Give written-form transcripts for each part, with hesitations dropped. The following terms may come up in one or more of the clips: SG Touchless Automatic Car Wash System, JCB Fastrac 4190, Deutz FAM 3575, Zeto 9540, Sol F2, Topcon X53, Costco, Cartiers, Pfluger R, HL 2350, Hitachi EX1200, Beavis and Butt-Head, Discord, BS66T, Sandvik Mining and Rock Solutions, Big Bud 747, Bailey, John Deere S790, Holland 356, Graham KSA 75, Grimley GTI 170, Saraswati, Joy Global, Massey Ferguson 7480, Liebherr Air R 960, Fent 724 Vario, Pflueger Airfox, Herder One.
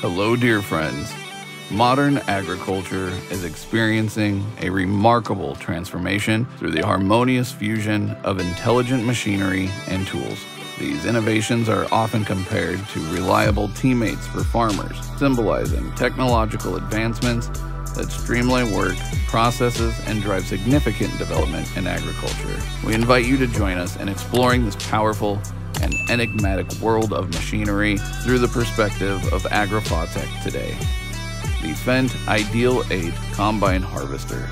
Hello, dear friends. Modern agriculture is experiencing a remarkable transformation through the harmonious fusion of intelligent machinery and tools. These innovations are often compared to reliable teammates for farmers, symbolizing technological advancements that streamline work, processes, and drive significant development in agriculture. We invite you to join us in exploring this powerful and enigmatic world of machinery through the perspective of Agri Fatech today. The Fendt Ideal 80 Combine Harvester,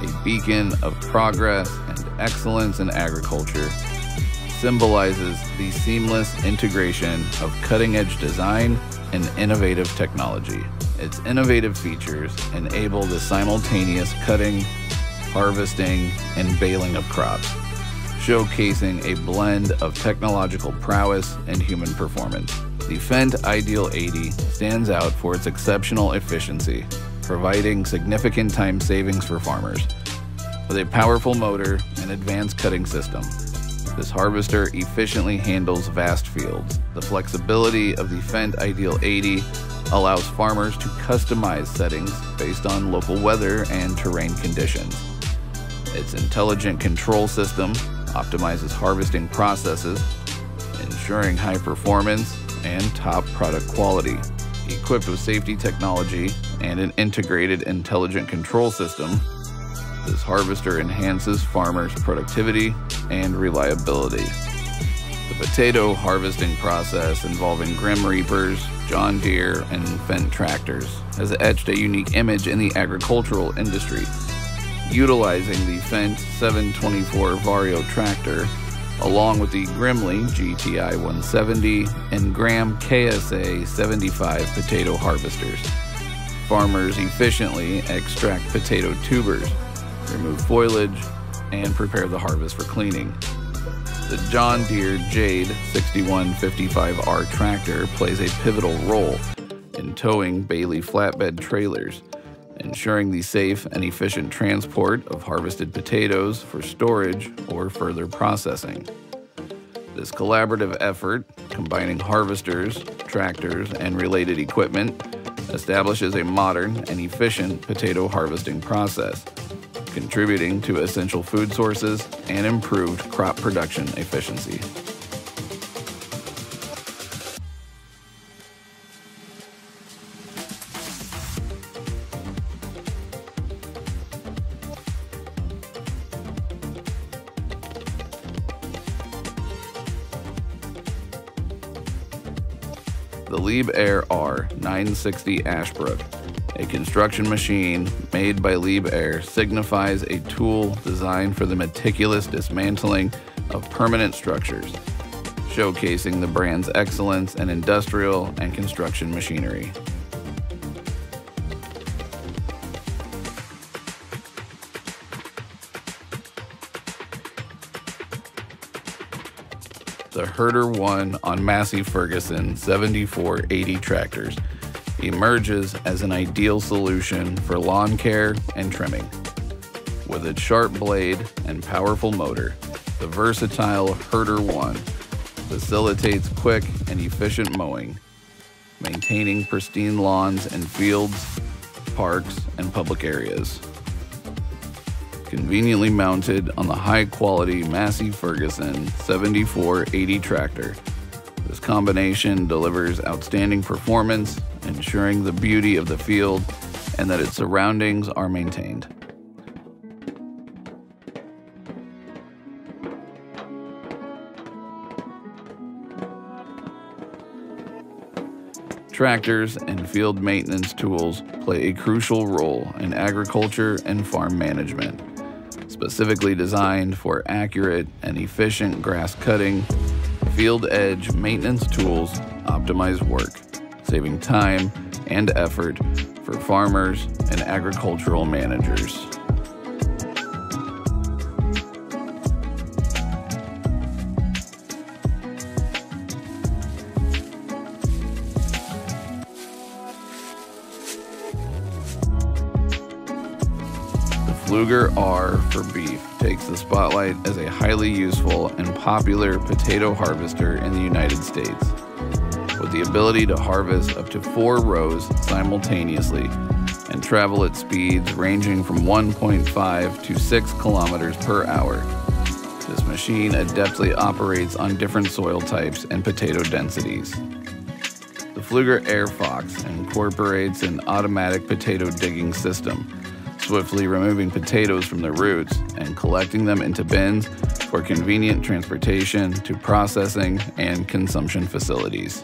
a beacon of progress and excellence in agriculture, symbolizes the seamless integration of cutting-edge design and innovative technology. Its innovative features enable the simultaneous cutting, harvesting, and baling of crops, showcasing a blend of technological prowess and human performance. The Fendt Ideal 80 stands out for its exceptional efficiency, providing significant time savings for farmers. With a powerful motor and advanced cutting system, this harvester efficiently handles vast fields. The flexibility of the Fendt Ideal 80 allows farmers to customize settings based on local weather and terrain conditions. Its intelligent control system optimizes harvesting processes, ensuring high performance and top product quality. Equipped with safety technology and an integrated intelligent control system, this harvester enhances farmers' productivity and reliability. The potato harvesting process involving Grim Reapers, John Deere, and Fendt tractors has etched a unique image in the agricultural industry. Utilizing the Fent 724 Vario tractor, along with the Grimley GTI 170 and Graham KSA 75 potato harvesters, farmers efficiently extract potato tubers, remove foliage, and prepare the harvest for cleaning. The John Deere Jade 6155R tractor plays a pivotal role in towing Bailey flatbed trailers, ensuring the safe and efficient transport of harvested potatoes for storage or further processing. This collaborative effort, combining harvesters, tractors, and related equipment, establishes a modern and efficient potato harvesting process, contributing to essential food sources and improved crop production efficiency. The Liebherr Air R 960 Ashbrook, a construction machine made by Liebherr, signifies a tool designed for the meticulous dismantling of permanent structures, showcasing the brand's excellence in industrial and construction machinery. The Herder One on Massey Ferguson 7480 tractors emerges as an ideal solution for lawn care and trimming. With its sharp blade and powerful motor, the versatile Herder One facilitates quick and efficient mowing, maintaining pristine lawns and fields, parks, and public areas. Conveniently mounted on the high-quality Massey Ferguson 7480 tractor, this combination delivers outstanding performance, ensuring the beauty of the field and that its surroundings are maintained. Tractors and field maintenance tools play a crucial role in agriculture and farm management, specifically designed for accurate and efficient grass cutting. Field edge maintenance tools optimize work, saving time and effort for farmers and agricultural managers. Pfluger R for beef takes the spotlight as a highly useful and popular potato harvester in the United States. with the ability to harvest up to 4 rows simultaneously and travel at speeds ranging from 1.5 to 6 kilometers per hour. This machine adeptly operates on different soil types and potato densities. The Pflueger Airfox incorporates an automatic potato digging system, swiftly removing potatoes from the roots and collecting them into bins for convenient transportation to processing and consumption facilities.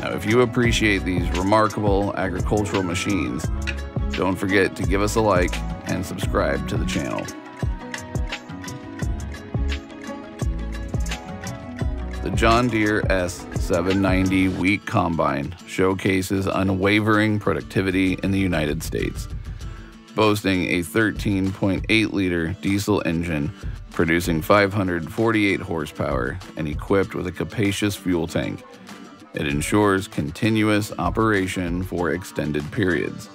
Now, if you appreciate these remarkable agricultural machines, don't forget to give us a like and subscribe to the channel. The John Deere S790 wheat combine showcases unwavering productivity in the United States, boasting a 13.8-liter diesel engine producing 548 horsepower and equipped with a capacious fuel tank. It ensures continuous operation for extended periods.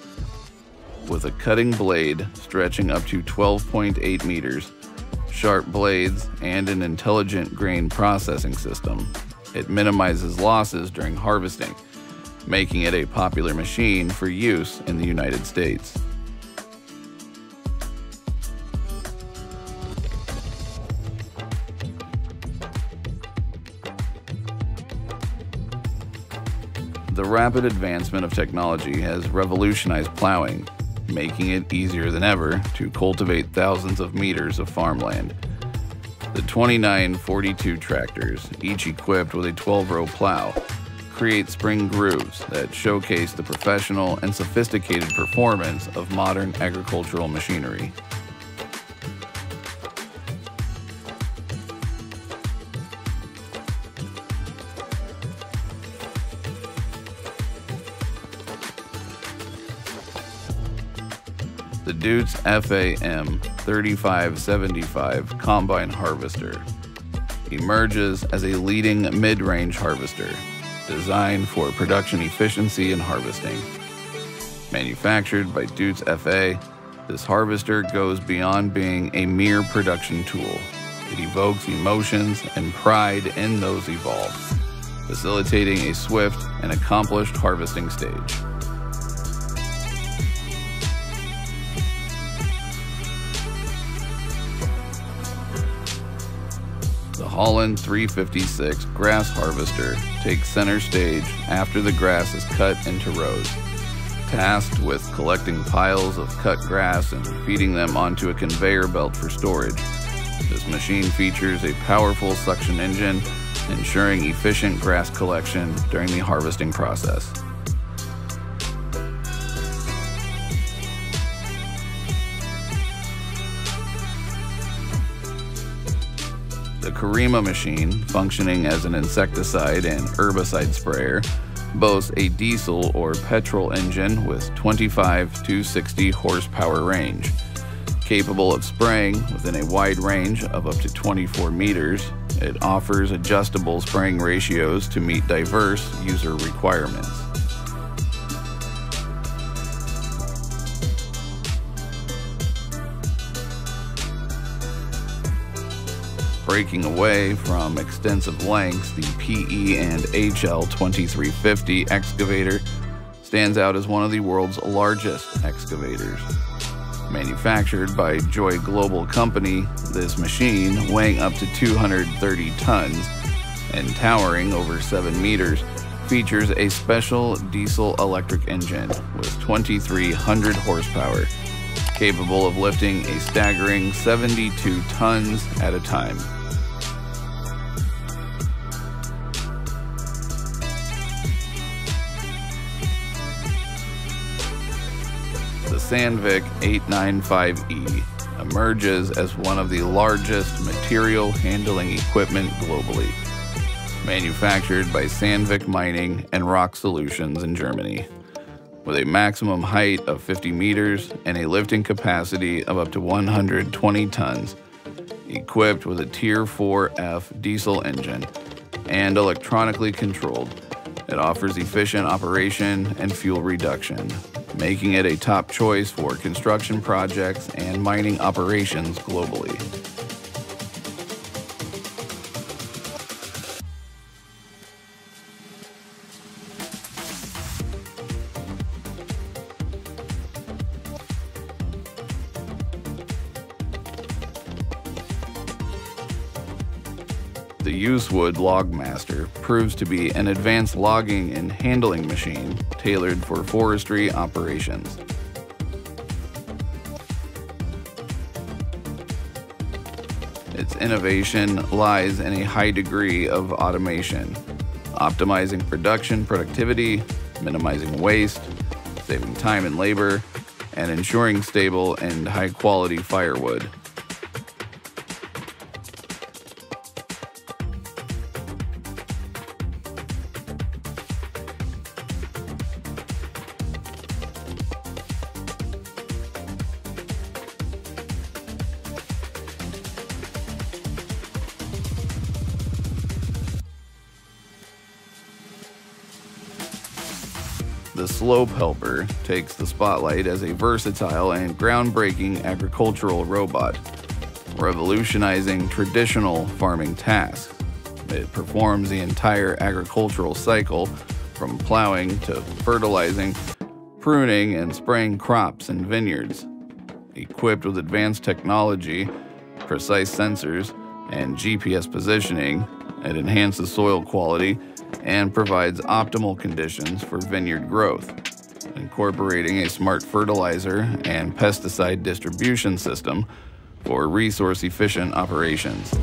With a cutting blade stretching up to 12.8 meters, sharp blades, and an intelligent grain processing system, it minimizes losses during harvesting, making it a popular machine for use in the United States. The rapid advancement of technology has revolutionized plowing, making it easier than ever to cultivate thousands of meters of farmland. The 2942 tractors, each equipped with a 12-row plow, create spring grooves that showcase the professional and sophisticated performance of modern agricultural machinery. The Deutz FAM 3575 Combine Harvester emerges as a leading mid-range harvester designed for production efficiency and harvesting. Manufactured by Deutz FA, this harvester goes beyond being a mere production tool. It evokes emotions and pride in those involved, facilitating a swift and accomplished harvesting stage. Holland 356 Grass Harvester takes center stage after the grass is cut into rows. Tasked with collecting piles of cut grass and feeding them onto a conveyor belt for storage, this machine features a powerful suction engine, ensuring efficient grass collection during the harvesting process. The Karima machine, functioning as an insecticide and herbicide sprayer, boasts a diesel or petrol engine with 25 to 60 horsepower range, capable of spraying within a wide range of up to 24 meters. It offers adjustable spraying ratios to meet diverse user requirements. Breaking away from extensive lengths, the PE and HL 2350 excavator stands out as one of the world's largest excavators. Manufactured by Joy Global Company, this machine, weighing up to 230 tons and towering over 7 meters, features a special diesel-electric engine with 2,300 horsepower, capable of lifting a staggering 72 tons at a time. The Sandvik 895E emerges as one of the largest material handling equipment globally, manufactured by Sandvik Mining and Rock Solutions in Germany. With a maximum height of 50 meters and a lifting capacity of up to 120 tons, equipped with a Tier 4F diesel engine and electronically controlled, it offers efficient operation and fuel reduction, making it a top choice for construction projects and mining operations globally. The Usewood Logmaster proves to be an advanced logging and handling machine tailored for forestry operations. Its innovation lies in a high degree of automation, optimizing production productivity, minimizing waste, saving time and labor, and ensuring stable and high-quality firewood. The Slope Helper takes the spotlight as a versatile and groundbreaking agricultural robot, revolutionizing traditional farming tasks. It performs the entire agricultural cycle from plowing to fertilizing, pruning, and spraying crops and vineyards. Equipped with advanced technology, precise sensors, and GPS positioning, it enhances soil quality and provides optimal conditions for vineyard growth. Incorporating a smart fertilizer and pesticide distribution system for resource-efficient operations.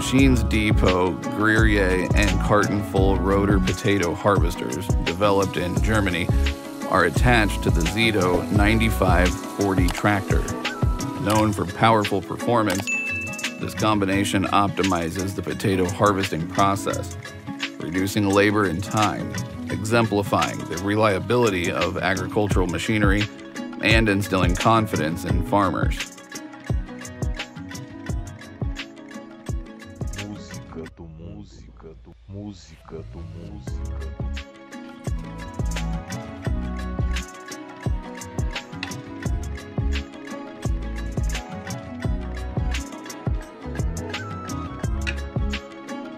Machine's Depot, Gruyere, and carton-full rotor potato harvesters, developed in Germany, are attached to the Zeto 9540 tractor. Known for powerful performance, this combination optimizes the potato harvesting process, reducing labor and time, exemplifying the reliability of agricultural machinery and instilling confidence in farmers.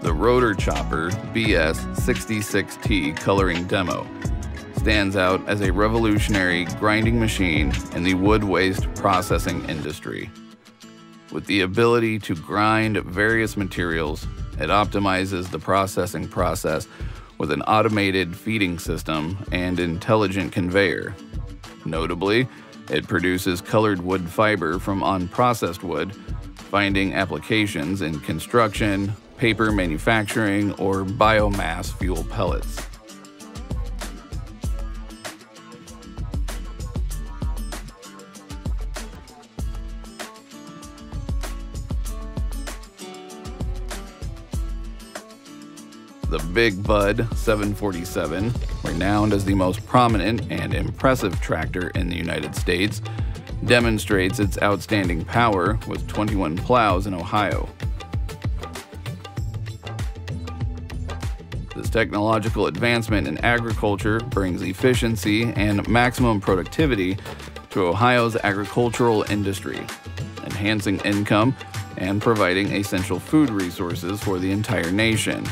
The rotor chopper BS66T coloring demo stands out as a revolutionary grinding machine in the wood waste processing industry. With the ability to grind various materials, it optimizes the processing process with an automated feeding system and intelligent conveyor. Notably, it produces colored wood fiber from unprocessed wood, finding applications in construction, paper manufacturing, or biomass fuel pellets. The Big Bud 747, renowned as the most prominent and impressive tractor in the United States, demonstrates its outstanding power with 21 plows in Ohio. This technological advancement in agriculture brings efficiency and maximum productivity to Ohio's agricultural industry, enhancing income and providing essential food resources for the entire nation.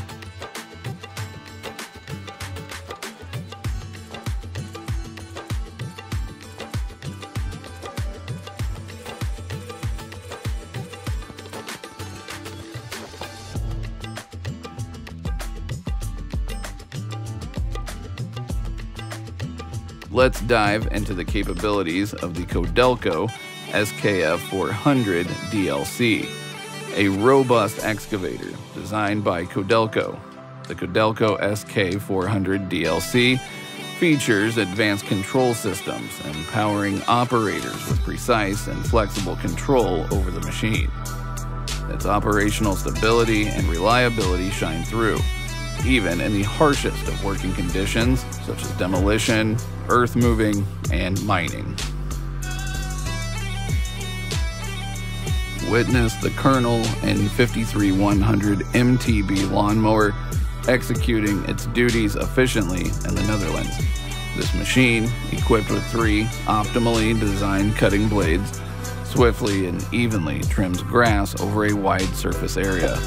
Let's dive into the capabilities of the Kodelco SKF 400 DLC, a robust excavator designed by Kodelco. The Kodelco SK 400 DLC features advanced control systems, empowering operators with precise and flexible control over the machine. Its operational stability and reliability shine through, even in the harshest of working conditions, such as demolition, earth moving, and mining. Witness the Colonel and 53100 MTB lawnmower executing its duties efficiently in the Netherlands. This machine, equipped with 3 optimally designed cutting blades, swiftly and evenly trims grass over a wide surface area.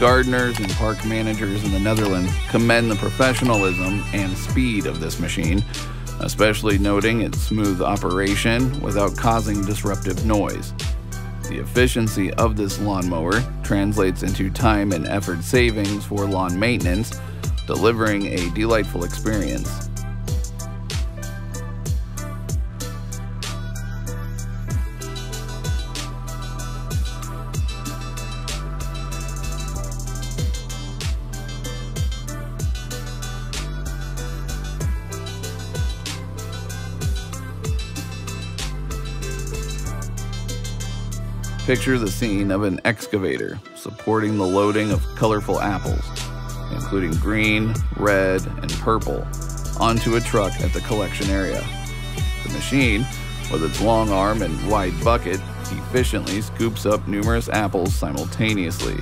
Gardeners and park managers in the Netherlands commend the professionalism and speed of this machine, especially noting its smooth operation without causing disruptive noise. The efficiency of this lawnmower translates into time and effort savings for lawn maintenance, delivering a delightful experience. Picture the scene of an excavator supporting the loading of colorful apples, including green, red, and purple, onto a truck at the collection area. The machine, with its long arm and wide bucket, efficiently scoops up numerous apples simultaneously.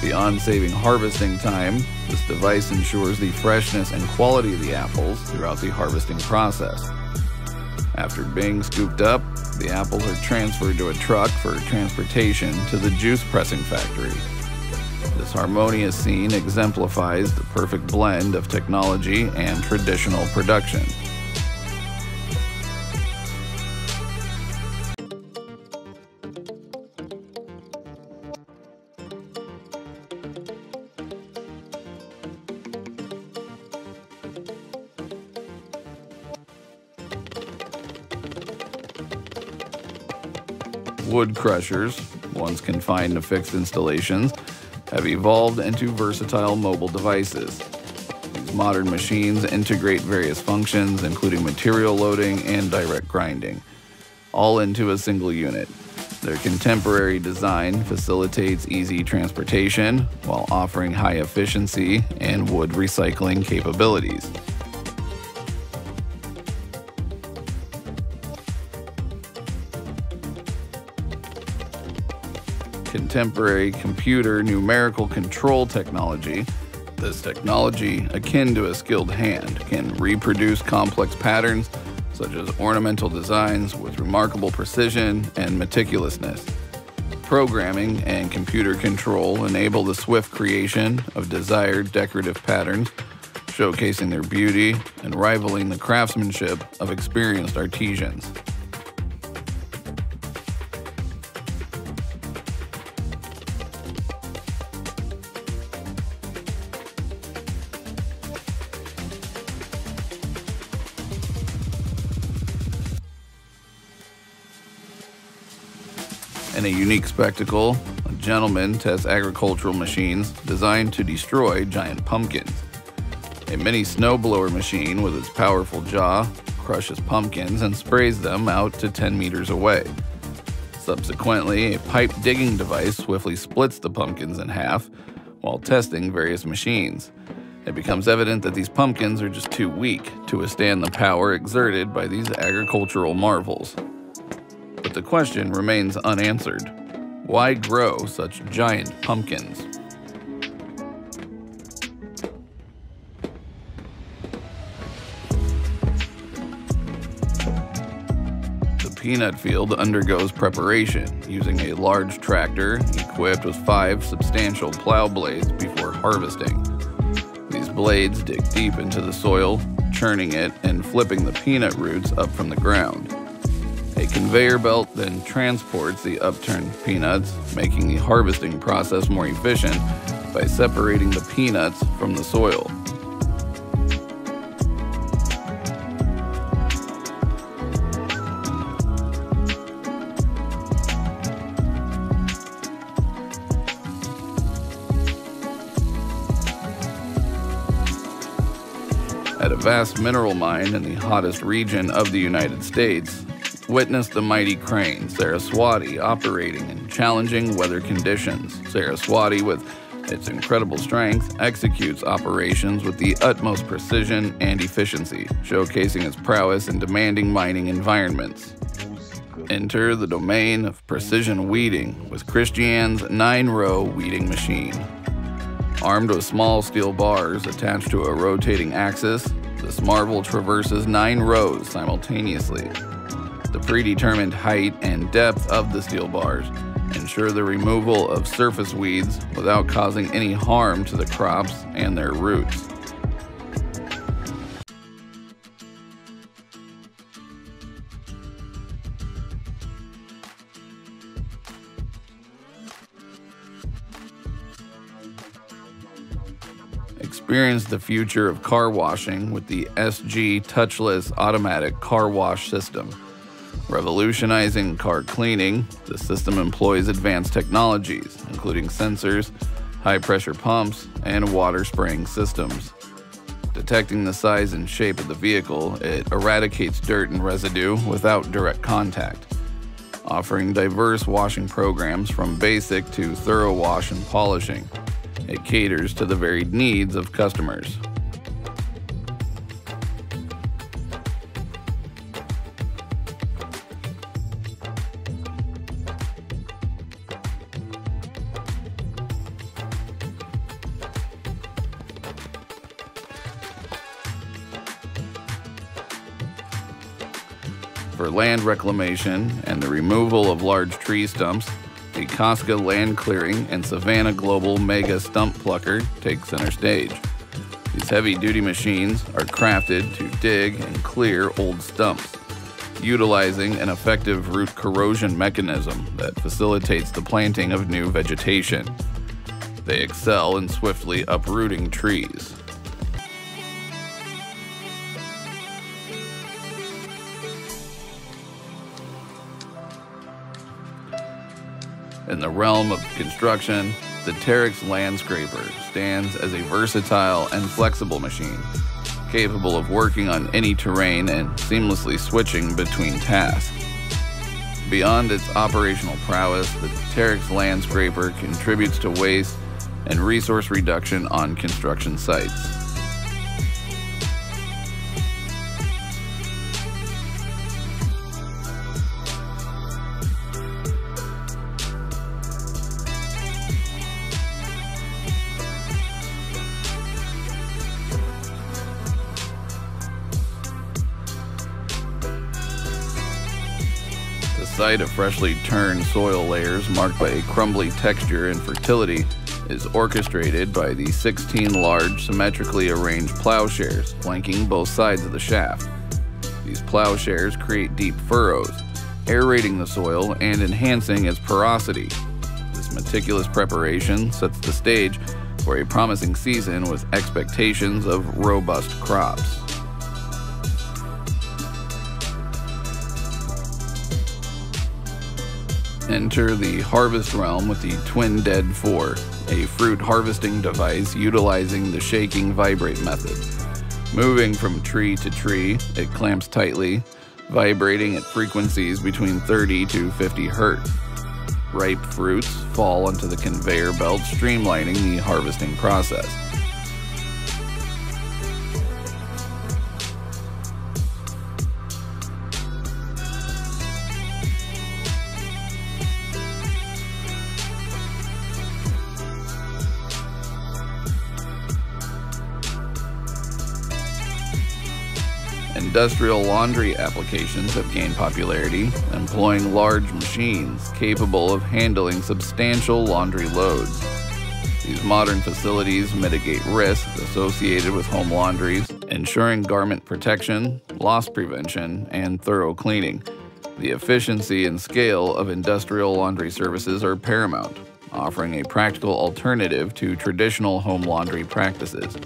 Beyond saving harvesting time, this device ensures the freshness and quality of the apples throughout the harvesting process. After being scooped up, the apples are transferred to a truck for transportation to the juice pressing factory. This harmonious scene exemplifies the perfect blend of technology and traditional production. Wood crushers, once confined to fixed installations, have evolved into versatile mobile devices. These modern machines integrate various functions, including material loading and direct grinding, all into a single unit. Their contemporary design facilitates easy transportation while offering high efficiency and wood recycling capabilities. Contemporary computer numerical control technology. This technology, akin to a skilled hand, can reproduce complex patterns such as ornamental designs with remarkable precision and meticulousness. Programming and computer control enable the swift creation of desired decorative patterns, showcasing their beauty and rivaling the craftsmanship of experienced artisans. In a unique spectacle, a gentleman tests agricultural machines designed to destroy giant pumpkins. A mini snowblower machine with its powerful jaw crushes pumpkins and sprays them out to 10 meters away. Subsequently, a pipe digging device swiftly splits the pumpkins in half while testing various machines. It becomes evident that these pumpkins are just too weak to withstand the power exerted by these agricultural marvels. The question remains unanswered. Why grow such giant pumpkins? The peanut field undergoes preparation using a large tractor equipped with 5 substantial plow blades before harvesting. These blades dig deep into the soil, churning it and flipping the peanut roots up from the ground. A conveyor belt then transports the upturned peanuts, making the harvesting process more efficient by separating the peanuts from the soil. vast mineral mine in the hottest region of the United States, witnessed the mighty crane Saraswati operating in challenging weather conditions. Saraswati, with its incredible strength, executes operations with the utmost precision and efficiency, showcasing its prowess in demanding mining environments. Enter the domain of precision weeding with Christian's 9-row weeding machine. Armed with small steel bars attached to a rotating axis, this marvel traverses 9 rows simultaneously. The predetermined height and depth of the steel bars ensure the removal of surface weeds without causing any harm to the crops and their roots. Experience the future of car washing with the SG Touchless Automatic Car Wash System. Revolutionizing car cleaning, the system employs advanced technologies, including sensors, high-pressure pumps, and water spraying systems. Detecting the size and shape of the vehicle, it eradicates dirt and residue without direct contact. Offering diverse washing programs from basic to thorough wash and polishing, it caters to the varied needs of customers. For land reclamation and the removal of large tree stumps, the Costco Land Clearing and Savannah Global Mega Stump Plucker take center stage. These heavy-duty machines are crafted to dig and clear old stumps, utilizing an effective root corrosion mechanism that facilitates the planting of new vegetation. They excel in swiftly uprooting trees. In the realm of construction, the Terex Landscraper stands as a versatile and flexible machine, capable of working on any terrain and seamlessly switching between tasks. Beyond its operational prowess, the Terex Landscraper contributes to waste and resource reduction on construction sites. The sight of freshly turned soil layers marked by a crumbly texture and fertility is orchestrated by the 16 large symmetrically arranged plowshares flanking both sides of the shaft. These plowshares create deep furrows, aerating the soil and enhancing its porosity. This meticulous preparation sets the stage for a promising season with expectations of robust crops. Enter the harvest realm with the Twin Dead 4, a fruit harvesting device utilizing the shaking vibrate method. Moving from tree to tree, it clamps tightly, vibrating at frequencies between 30 to 50 Hz. Ripe fruits fall onto the conveyor belt, streamlining the harvesting process. Industrial laundry applications have gained popularity, employing large machines capable of handling substantial laundry loads. These modern facilities mitigate risks associated with home laundries, ensuring garment protection, loss prevention, and thorough cleaning. The efficiency and scale of industrial laundry services are paramount, offering a practical alternative to traditional home laundry practices.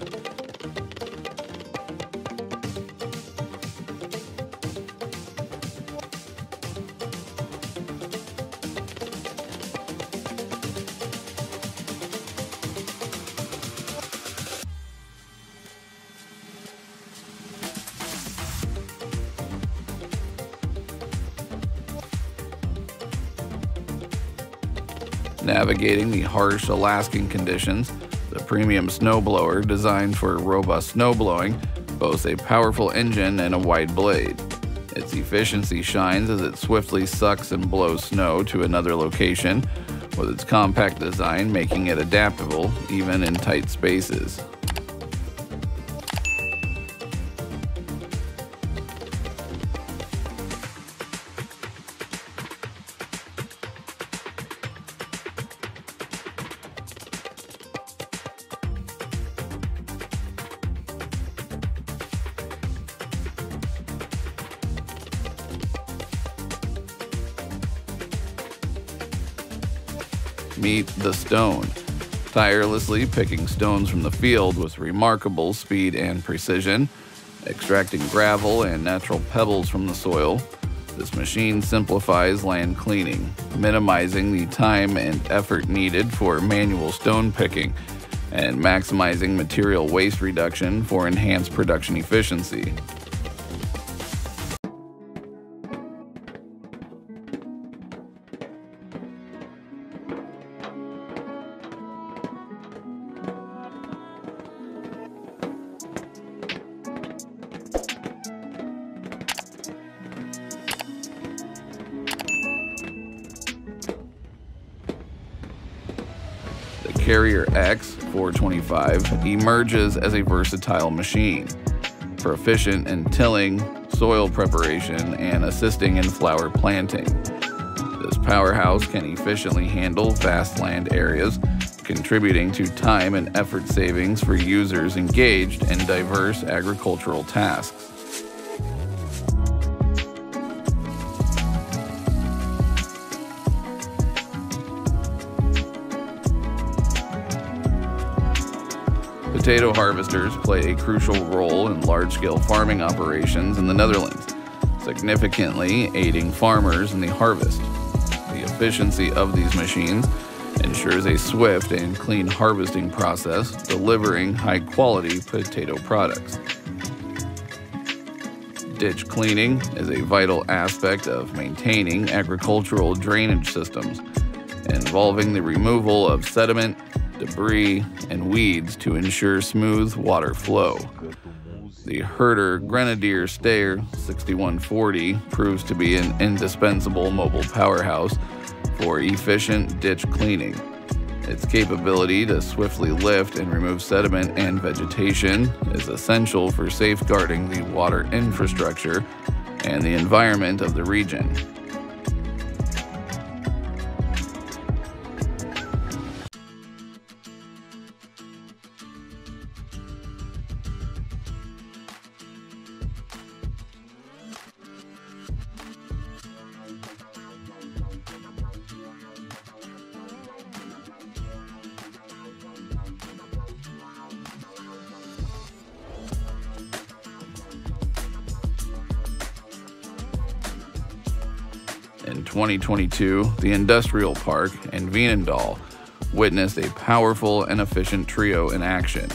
navigating the harsh Alaskan conditions. The premium snowblower, designed for robust snowblowing, boasts a powerful engine and a wide blade. Its efficiency shines as it swiftly sucks and blows snow to another location, with its compact design making it adaptable even in tight spaces. Meet the Stone. Tirelessly picking stones from the field with remarkable speed and precision, extracting gravel and natural pebbles from the soil, this machine simplifies land cleaning, minimizing the time and effort needed for manual stone picking, and maximizing material waste reduction for enhanced production efficiency. Carrier X 425 emerges as a versatile machine, proficient in tilling, soil preparation, and assisting in flower planting. This powerhouse can efficiently handle vast land areas, contributing to time and effort savings for users engaged in diverse agricultural tasks. Potato harvesters play a crucial role in large-scale farming operations in the Netherlands, significantly aiding farmers in the harvest. The efficiency of these machines ensures a swift and clean harvesting process, delivering high-quality potato products. Ditch cleaning is a vital aspect of maintaining agricultural drainage systems, involving the removal of sediment, debris, and weeds to ensure smooth water flow. The Herder Grenadier Stair 6140 proves to be an indispensable mobile powerhouse for efficient ditch cleaning. Its capability to swiftly lift and remove sediment and vegetation is essential for safeguarding the water infrastructure and the environment of the region. In 2022, the Industrial Park and Veenendaal witnessed a powerful and efficient trio in action.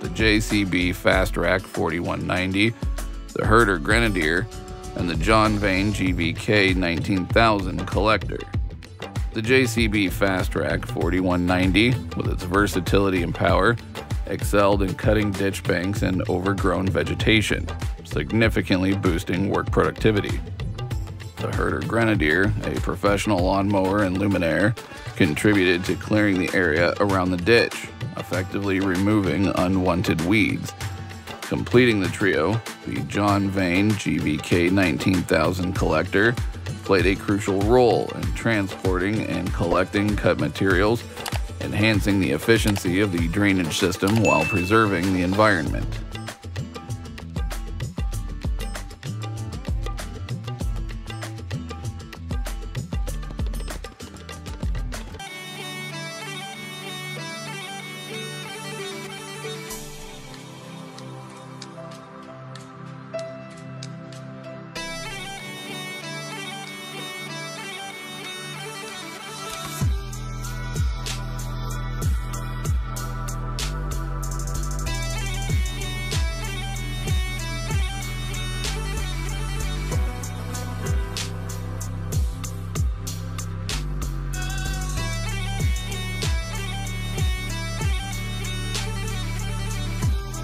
The JCB Fastrac 4190, the Herder Grenadier, and the John Vane GVK 19000 Collector. The JCB Fastrac 4190, with its versatility and power, excelled in cutting ditch banks and overgrown vegetation, significantly boosting work productivity. The Herder Grenadier, a professional lawnmower and luminaire, contributed to clearing the area around the ditch, effectively removing unwanted weeds. Completing the trio, the John Vane GVK 19000 Collector played a crucial role in transporting and collecting cut materials, enhancing the efficiency of the drainage system while preserving the environment.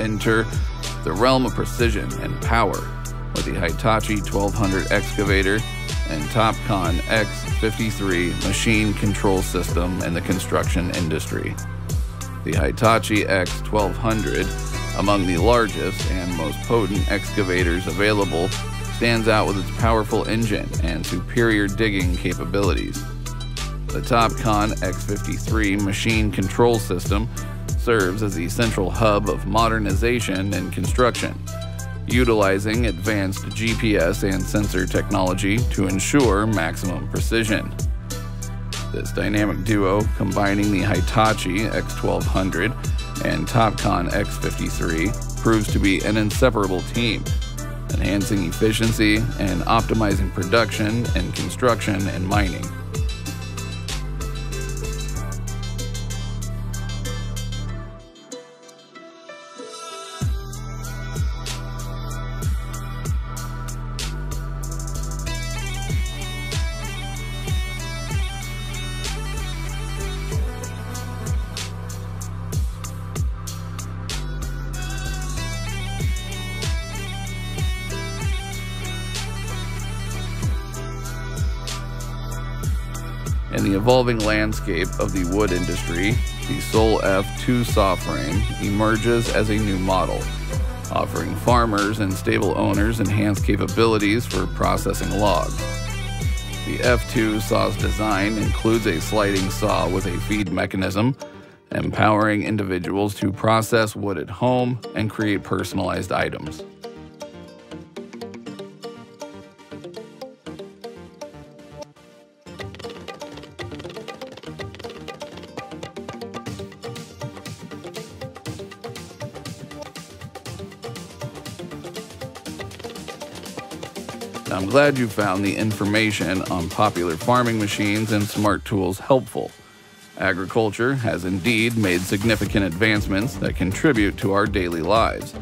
enter the realm of precision and power with the Hitachi 1200 excavator and Topcon X53 machine control system in the construction industry. The Hitachi EX1200, among the largest and most potent excavators available, stands out with its powerful engine and superior digging capabilities. The Topcon X53 machine control system serves as the central hub of modernization and construction, utilizing advanced GPS and sensor technology to ensure maximum precision. This dynamic duo, combining the Hitachi X1200 and Topcon X53, proves to be an inseparable team, enhancing efficiency and optimizing production and construction and mining. In the evolving landscape of the wood industry, the Sol F2 saw frame emerges as a new model, offering farmers and stable owners enhanced capabilities for processing logs. The F2 saw's design includes a sliding saw with a feed mechanism, empowering individuals to process wood at home and create personalized items. I'm glad you found the information on popular farming machines and smart tools helpful. Agriculture has indeed made significant advancements that contribute to our daily lives.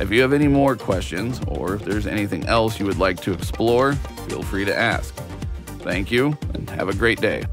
If you have any more questions, or if there's anything else you would like to explore, feel free to ask. Thank you, and have a great day.